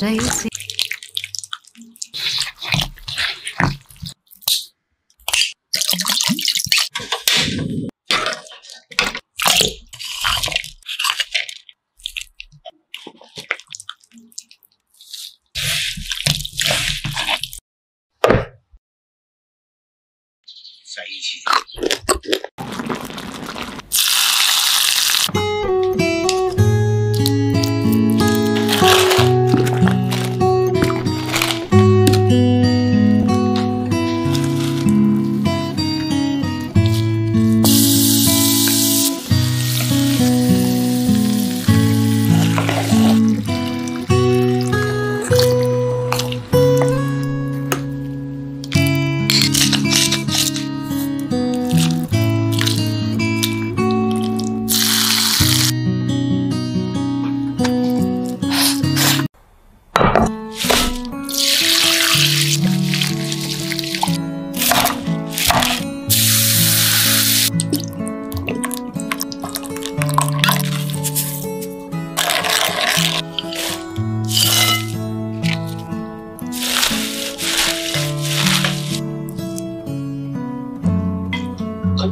在一起。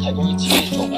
太多一起走吧。